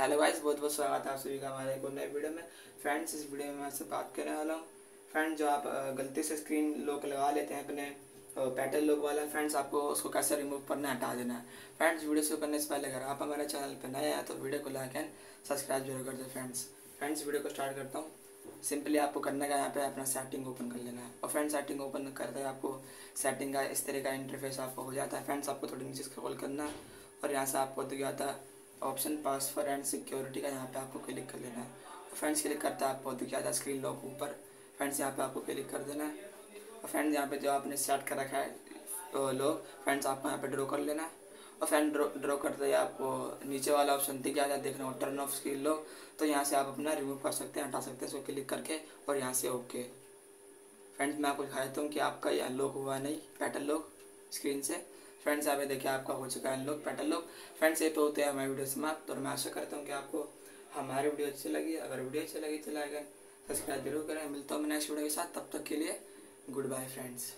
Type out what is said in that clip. Hello guys, बहुत बहुत स्वागत है आप सभी का हमारे एक नए वीडियो में। फ्रेंड्स, इस वीडियो में मैं आपसे बात करने वाला हूँ। फ्रेंड्स, जो आप गलती से स्क्रीन लॉक लगा लेते हैं अपने पैटर्न लॉक वाला, फ्रेंड्स आपको उसको कैसे रिमूव करना है, हटा देना है। फ्रेंड्स, वीडियो शुरू करने से पहले अगर आप हमारे चैनल पर नए हैं तो वीडियो को लाइक एंड सब्सक्राइब जरूर कर दें। फ्रेंड्स वीडियो को स्टार्ट करता हूँ। सिंपली आपको करने का यहाँ पर अपना सेटिंग ओपन कर लेना है और फ्रेंड्स सेटिंग ओपन करते हैं आपको सेटिंग का इस तरह का इंटरफेस आपको हो जाता है। फ्रेंड्स, आपको थोड़ी नीचे स्क्रॉल करना है और यहाँ से आपको दिया जाता है ऑप्शन पासवर्ड एंड सिक्योरिटी का, यहाँ पे आपको क्लिक कर लेना है। फ्रेंड्स, क्लिक करता है आपको दिया जाता है स्क्रीन लॉक ऊपर। फ्रेंड्स, यहाँ पे आपको क्लिक कर देना है और फ्रेंड्स यहाँ पे जो आपने सेट कर रखा है लॉक, फ्रेंड्स आपको यहाँ पे ड्रॉ कर लेना है और फ्रेंड ड्रॉ करते ही आपको नीचे वाला ऑप्शन दिख जाता है, देखना हो टर्न ऑफ स्क्रीन लॉक, तो यहाँ से आप अपना रिमूव कर सकते हैं, हटा सकते हैं इसको क्लिक करके और यहाँ से ओके। फ्रेंड्स, मैं आपको दिखा देता हूँ कि आपका यह लॉक हुआ नहीं पैटर्न लॉक स्क्रीन से। फ्रेंड्स, यहाँ पे देखिए आपका हो चुका है अनलॉक पैटर्न लॉक। फ्रेंड्स, ये तो होते हैं हमारे वीडियो समाप्त और मैं आशा करता हूँ कि आपको हमारी वीडियो अच्छी लगी। अगर वीडियो अच्छी लगी तो लाइक एंड सब्सक्राइब जरूर करें। मिलता हूँ मैं नेक्स्ट वीडियो के साथ, तब तक के लिए गुड बाय फ्रेंड्स।